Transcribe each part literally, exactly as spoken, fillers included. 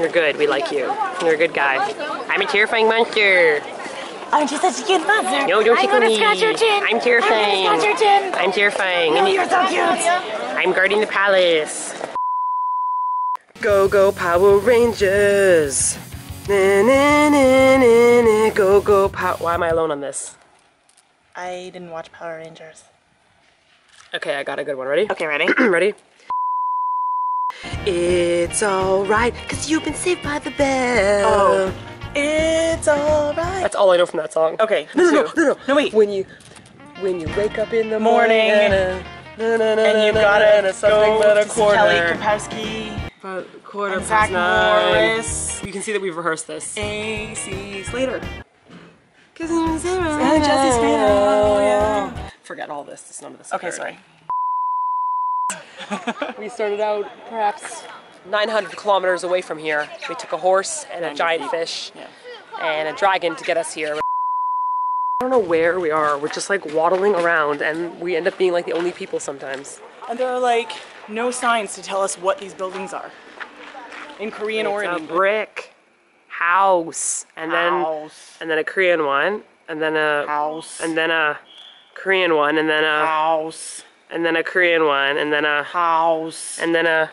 You're good. We like you. You're a good guy. I'm a terrifying monster. I'm just such a cute monster. No, don't tickle me. I'm gonna scratch your chin. I'm terrifying. I'm gonna scratch your chin. I'm terrifying. No, you're so cute. I'm guarding the palace. Go, go, Power Rangers. Na, na, na, na, na. Go, go, Power... Why am I alone on this? I didn't watch Power Rangers. Okay, I got a good one. Ready? Okay, ready? Ready? It's alright, cause you've been saved by the bell. Oh. It's alright. That's all I know from that song. Okay. No, no, no, no, no, no, wait. When you, when you wake up in the morning, morning and, na, na, na, and you na, gotta na, go but a quarter. Kelly Kapowski. But a quarter and past nine. Morris. You can see that we've rehearsed this. A C Slater. Cause I'm zero. And Jesse Slater. Oh, yeah. Forget all this. It's none of this. Okay, sorry. We started out perhaps nine hundred kilometers away from here. We took a horse and a giant fish yeah. and a dragon to get us here. I don't know where we are. We're just like waddling around and we end up being like the only people sometimes. And there are like no signs to tell us what these buildings are. In Korean or in brick house and then house. and then a Korean one and then a house and then a Korean one and then a house. And then a Korean one, and then a house, and then a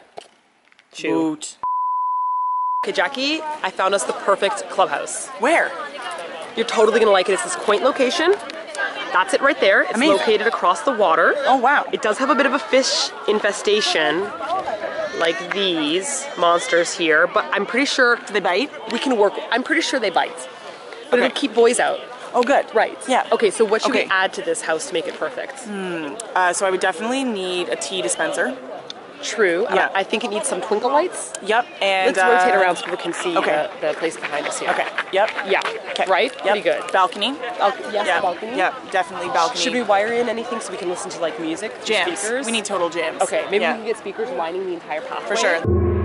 shoot. Okay, Jackie, I found us the perfect clubhouse. Where? You're totally gonna like it. It's this quaint location. That's it right there. It's Amazing. Located across the water. Oh wow! It does have a bit of a fish infestation, like these monsters here. But I'm pretty sure they bite. We can work. I'm pretty sure they bite. But okay. It'll keep boys out. Oh, good. Right. Yeah. Okay, so what should okay. we add to this house to make it perfect? Mm, uh, so I would definitely need a tea dispenser. True. Yeah. I, I think it needs some twinkle lights. Yep. And let's uh, rotate around so people can see okay. the, the place behind us here. Okay. Yep. Yeah. Kay. Right? Yep. Pretty good. Balcony. Al yes, yeah. balcony. Yeah, definitely balcony. Should we wire in anything so we can listen to like music? Jams. Speakers? We need total jams. Okay, maybe yeah. we can get speakers lining the entire pathway. For sure.